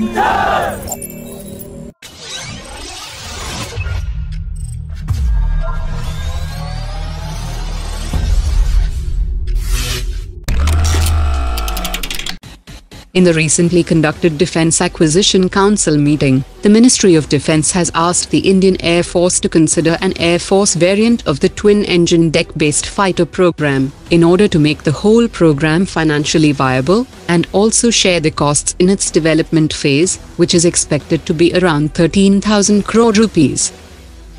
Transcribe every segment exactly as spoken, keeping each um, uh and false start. Yes! In the recently conducted Defence Acquisition Council meeting, the Ministry of Defence has asked the Indian Air Force to consider an Air Force variant of the twin-engine deck-based fighter program, in order to make the whole program financially viable, and also share the costs in its development phase, which is expected to be around thirteen thousand crore rupees.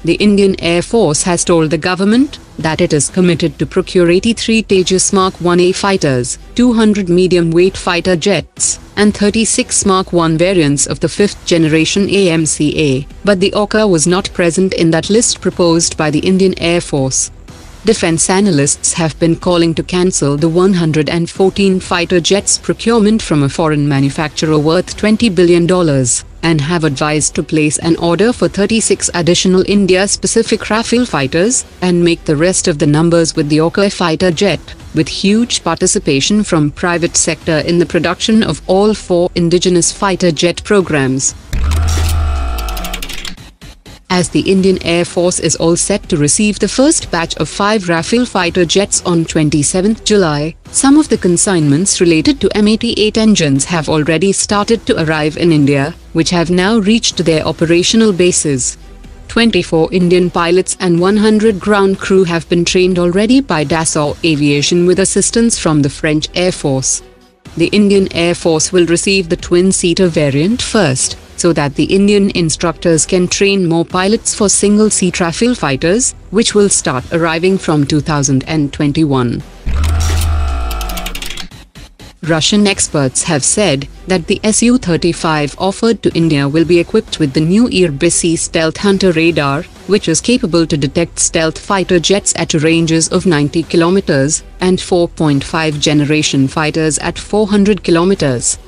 The Indian Air Force has told the government that it is committed to procure eighty-three Tejas Mark one A fighters, two hundred medium-weight fighter jets, and thirty-six Mark one variants of the fifth generation A M C A, but the O R C A was not present in that list proposed by the Indian Air Force. Defence analysts have been calling to cancel the one hundred fourteen fighter jets procurement from a foreign manufacturer worth twenty billion dollars, and have advised to place an order for thirty-six additional India-specific Rafale fighters, and make the rest of the numbers with the O R C A fighter jet, with huge participation from private sector in the production of all four indigenous fighter jet programs. As the Indian Air Force is all set to receive the first batch of five Rafale fighter jets on the twenty-seventh of July, some of the consignments related to M eighty-eight engines have already started to arrive in India, which have now reached their operational bases. twenty-four Indian pilots and one hundred ground crew have been trained already by Dassault Aviation with assistance from the French Air Force. The Indian Air Force will receive the twin-seater variant first, so that the Indian instructors can train more pilots for single-seat Rafale fighters, which will start arriving from two thousand twenty-one. Russian experts have said that the S U thirty-five offered to India will be equipped with the new Irbis-e Stealth Hunter radar, which is capable to detect stealth fighter jets at ranges of ninety kilometers, and four point five generation fighters at four hundred kilometers.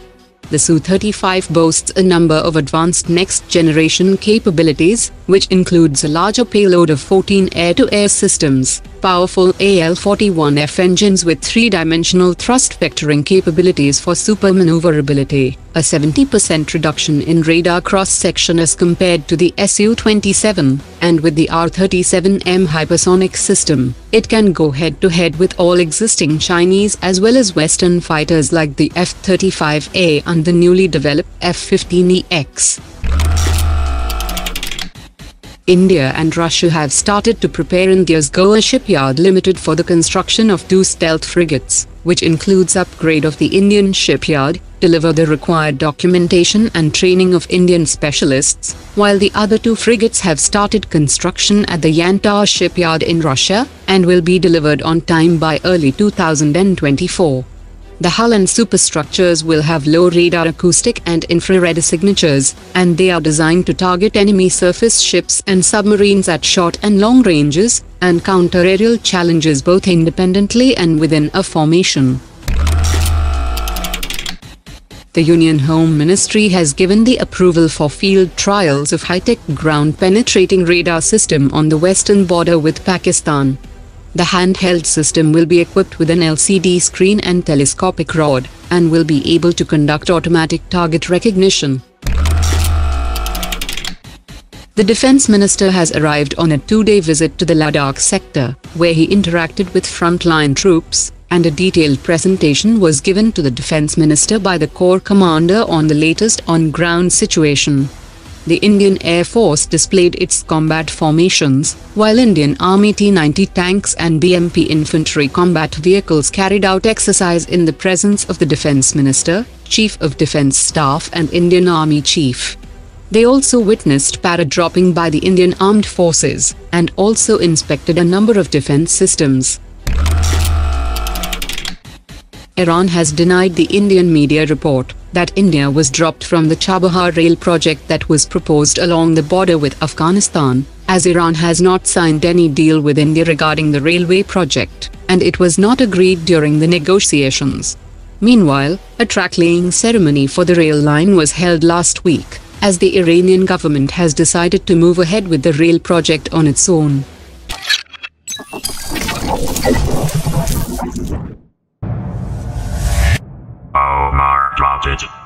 The S U thirty-five boasts a number of advanced next-generation capabilities, which includes a larger payload of fourteen air-to-air systems, powerful A L forty-one F engines with three-dimensional thrust vectoring capabilities for super maneuverability, a seventy percent reduction in radar cross-section as compared to the S U twenty-seven, and with the R thirty-seven M hypersonic system, it can go head-to-head with all existing Chinese as well as Western fighters like the F thirty-five A and the newly developed F fifteen E X. India and Russia have started to prepare India's Goa Shipyard Limited for the construction of two stealth frigates, which includes upgrade of the Indian shipyard, deliver the required documentation and training of Indian specialists, while the other two frigates have started construction at the Yantar Shipyard in Russia, and will be delivered on time by early two thousand twenty-four. The hull and superstructures will have low radar acoustic and infrared signatures, and they are designed to target enemy surface ships and submarines at short and long ranges, and counter aerial challenges both independently and within a formation. The Union Home Ministry has given the approval for field trials of high-tech ground-penetrating radar system on the western border with Pakistan. The handheld system will be equipped with an L C D screen and telescopic rod, and will be able to conduct automatic target recognition. The Defence Minister has arrived on a two-day visit to the Ladakh sector, where he interacted with frontline troops, and a detailed presentation was given to the Defence Minister by the Corps Commander on the latest on-ground situation. The Indian Air Force displayed its combat formations, while Indian Army T ninety tanks and B M P infantry combat vehicles carried out exercise in the presence of the Defence Minister, Chief of Defence Staff and Indian Army Chief. They also witnessed para-dropping by the Indian Armed Forces, and also inspected a number of defence systems. Iran has denied the Indian media report that India was dropped from the Chabahar rail project that was proposed along the border with Afghanistan, as Iran has not signed any deal with India regarding the railway project, and it was not agreed during the negotiations. Meanwhile, a track-laying ceremony for the rail line was held last week, as the Iranian government has decided to move ahead with the rail project on its own. Omar dropped it.